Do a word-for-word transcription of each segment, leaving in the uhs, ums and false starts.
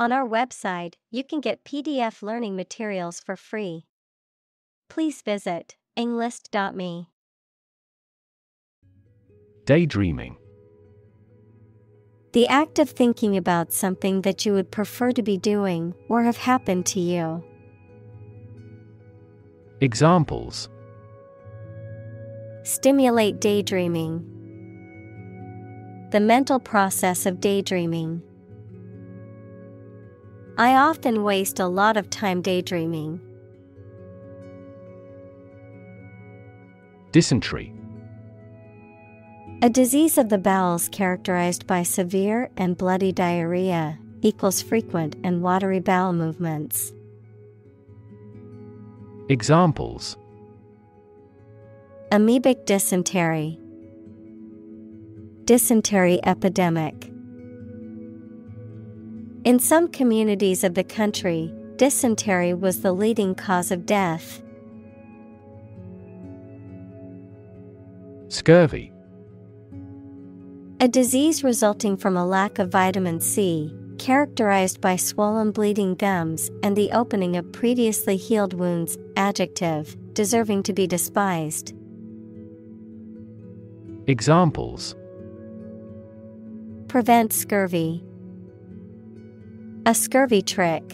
On our website, you can get P D F learning materials for free. Please visit Englist dot me. Daydreaming. The act of thinking about something that you would prefer to be doing or have happened to you. Examples: stimulate daydreaming. The mental process of daydreaming. I often waste a lot of time daydreaming. Dysentery. A disease of the bowels characterized by severe and bloody diarrhea, equals frequent and watery bowel movements. Examples: amoebic dysentery, dysentery epidemic. In some communities of the country, dysentery was the leading cause of death. Scurvy. A disease resulting from a lack of vitamin C, characterized by swollen bleeding gums and the opening of previously healed wounds. Adjective, deserving to be despised. Examples: prevent scurvy. A scurvy trick.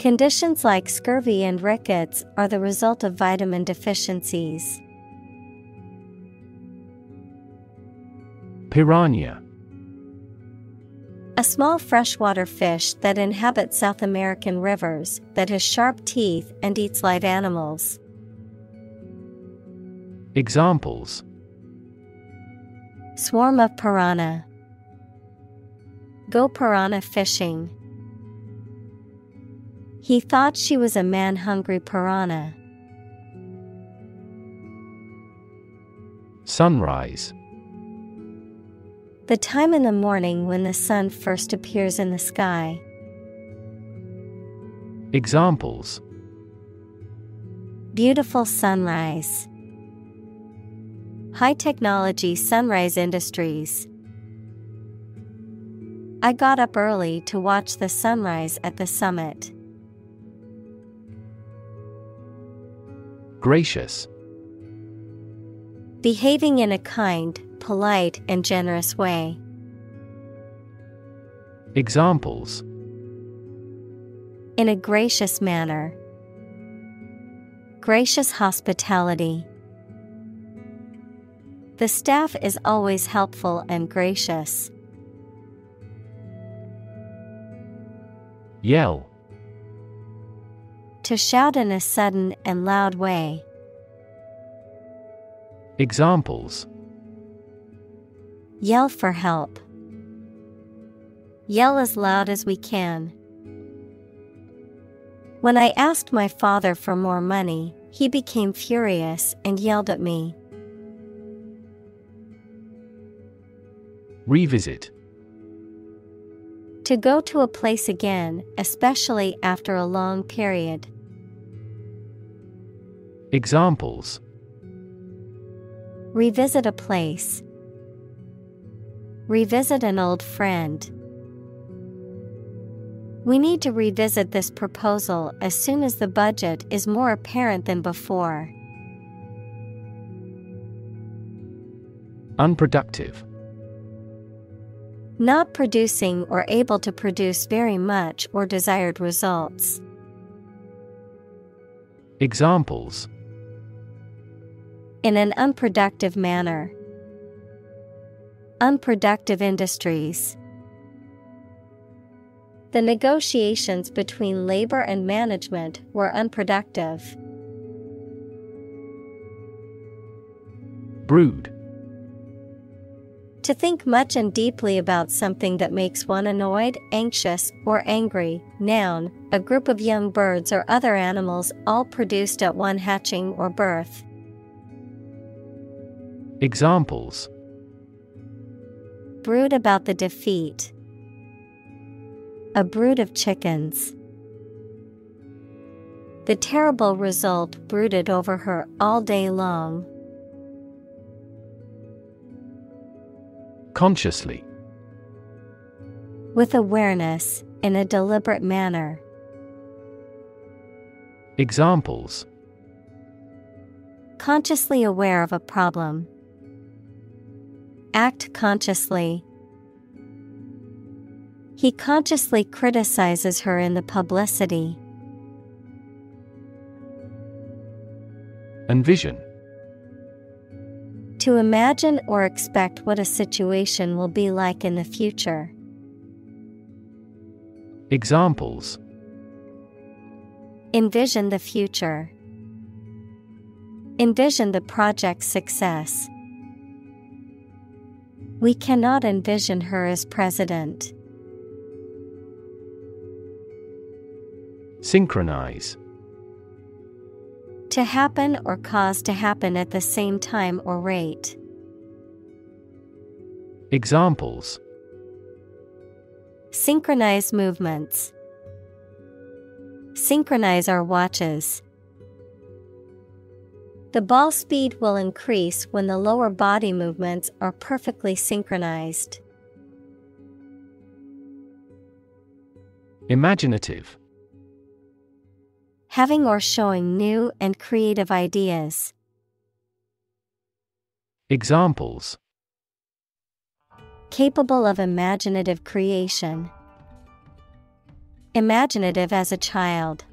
Conditions like scurvy and rickets are the result of vitamin deficiencies. Piranha. A small freshwater fish that inhabits South American rivers, that has sharp teeth and eats live animals. Examples: swarm of piranha. Go piranha fishing. He thought she was a man-hungry piranha. Sunrise. The time in the morning when the sun first appears in the sky. Examples: beautiful sunrise. High technology sunrise industries. I got up early to watch the sunrise at the summit. Gracious. Behaving in a kind, polite, and generous way. Examples: in a gracious manner. Gracious hospitality. The staff is always helpful and gracious. Yell. To shout in a sudden and loud way. Examples: yell for help. Yell as loud as we can. When I asked my father for more money, he became furious and yelled at me. Revisit. To go to a place again, especially after a long period. Examples: revisit a place. Revisit an old friend. We need to revisit this proposal as soon as the budget is more apparent than before. Unproductive. Not producing or able to produce very much or desired results. Examples: in an unproductive manner. Unproductive industries. The negotiations between labor and management were unproductive. Brood. To think much and deeply about something that makes one annoyed, anxious, or angry. Noun, a group of young birds or other animals all produced at one hatching or birth. Examples: brood about the defeat. A brood of chickens. The terrible result brooded over her all day long. Consciously. with awareness, in a deliberate manner. Examples: consciously aware of a problem. Act consciously. He consciously criticizes her in the publicity. Envision: to imagine or expect what a situation will be like in the future. Examples: envision the future. Envision the project's success. We cannot envision her as president. Synchronize: to happen or cause to happen at the same time or rate. Examples: synchronize movements. Synchronize our watches. The ball speed will increase when the lower body movements are perfectly synchronized. Imaginative: having or showing new and creative ideas. Examples: capable of imaginative creation. Imaginative as a child.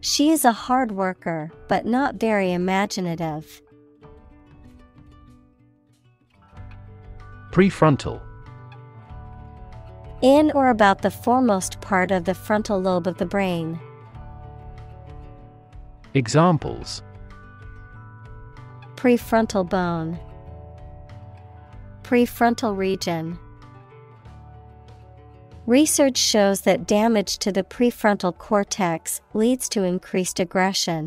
She is a hard worker, but not very imaginative. Prefrontal: in or about the foremost part of the frontal lobe of the brain. Examples: prefrontal bone. Prefrontal region. Research shows that damage to the prefrontal cortex leads to increased aggression.